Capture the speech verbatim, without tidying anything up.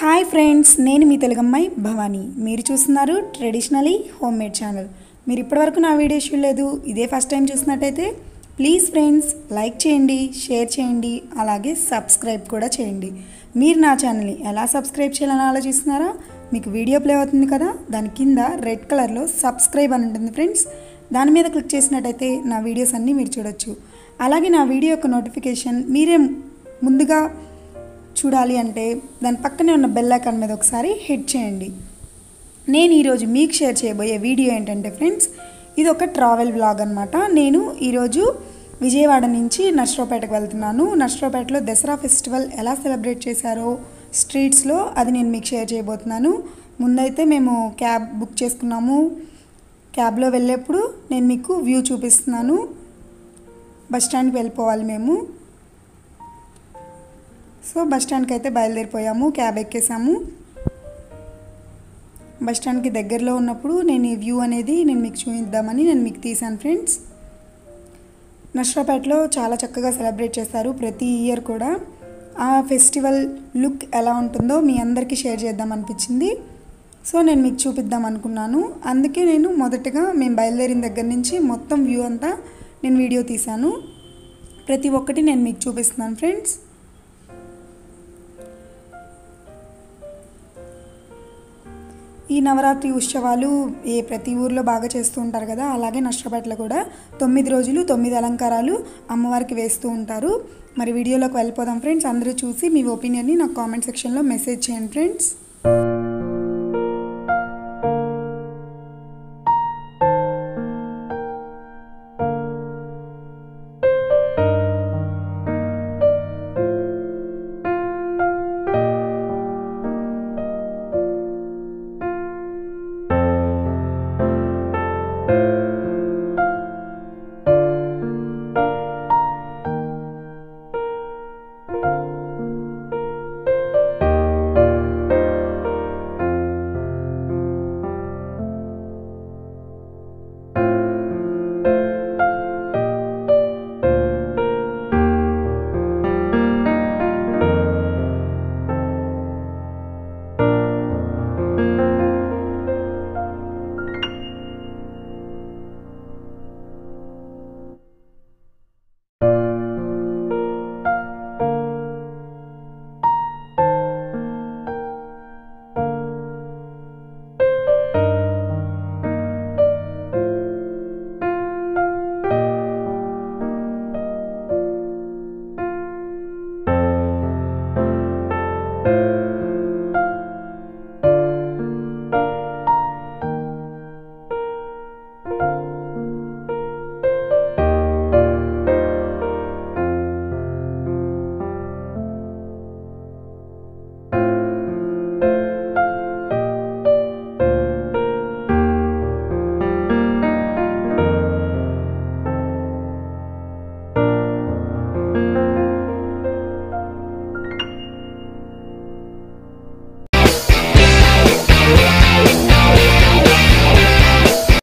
Hi friends, నేను మీ తెలుగమ్మాయి భవానీ. మీరు చూస్తున్నారు ట్రెడిషనలీ హోమ్ మేడ్ ఛానల్. మీరు ఇప్పటివరకు నా వీడియోస్ చూడలేదు, ఇదే ఫస్ట్ టైం చూసినట్టయితే ప్లీజ్ ఫ్రెండ్స్ లైక్ చేయండి, షేర్ చేయండి, అలాగే సబ్స్క్రైబ్ కూడా చేయండి. మీరు నా ఛానల్ని ఎలా సబ్స్క్రైబ్ చేయాలని ఆలోచిస్తున్నారా? మీకు వీడియో ప్లే అవుతుంది కదా, దాని కింద రెడ్ కలర్లో సబ్స్క్రైబ్ అని ఉంటుంది ఫ్రెండ్స్. దాని మీద క్లిక్ చేసినట్టయితే నా వీడియోస్ అన్నీ మీరు చూడొచ్చు. అలాగే నా వీడియో యొక్క నోటిఫికేషన్ మీరే ముందుగా చూడాలి అంటే దాని పక్కనే ఉన్న బెల్ ఐకాన్ మీద ఒకసారి హిట్ చేయండి. నేను ఈరోజు మీకు షేర్ చేయబోయే వీడియో ఏంటంటే ఫ్రెండ్స్, ఇది ఒక ట్రావెల్ బ్లాగ్ అనమాట. నేను ఈరోజు విజయవాడ నుంచి నర్సరావుపేటకు వెళ్తున్నాను. నర్సరావుపేటలో దసరా ఫెస్టివల్ ఎలా సెలబ్రేట్ చేశారో స్ట్రీట్స్లో, అది నేను మీకు షేర్ చేయబోతున్నాను. ముందైతే మేము క్యాబ్ బుక్ చేసుకున్నాము. క్యాబ్లో వెళ్ళేప్పుడు నేను మీకు వ్యూ చూపిస్తున్నాను. బస్ స్టాండ్కి వెళ్ళిపోవాలి మేము. సో బస్ స్టాండ్కి అయితే బయలుదేరిపోయాము, క్యాబ్ ఎక్కేసాము. బస్ స్టాండ్కి దగ్గరలో ఉన్నప్పుడు నేను ఈ వ్యూ అనేది నేను మీకు చూపిద్దామని నేను మీకు తీసాను ఫ్రెండ్స్. నర్సరావుపేటలో చాలా చక్కగా సెలబ్రేట్ చేస్తారు ప్రతి ఇయర్ కూడా. ఆ ఫెస్టివల్ లుక్ ఎలా ఉంటుందో మీ అందరికీ షేర్ చేద్దాం అనిపించింది. సో నేను మీకు చూపిద్దాం అనుకున్నాను. అందుకే నేను మొదటగా మేము బయలుదేరిన దగ్గర నుంచి మొత్తం వ్యూ అంతా నేను వీడియో తీశాను. ప్రతి ఒక్కటి నేను మీకు చూపిస్తున్నాను ఫ్రెండ్స్. ఈ నవరాత్రి ఉత్సవాలు ఏ ప్రతి ఊర్లో బాగా చేస్తూ ఉంటారు కదా, అలాగే నర్సరావుపేటలో కూడా తొమ్మిది రోజులు తొమ్మిది అలంకారాలు అమ్మవారికి వేస్తూ ఉంటారు. మరి వీడియోలోకి వెళ్ళిపోదాం ఫ్రెండ్స్. అందరూ చూసి మీ ఒపీనియన్ని నాకు కామెంట్ సెక్షన్లో మెసేజ్ చేయండి ఫ్రెండ్స్.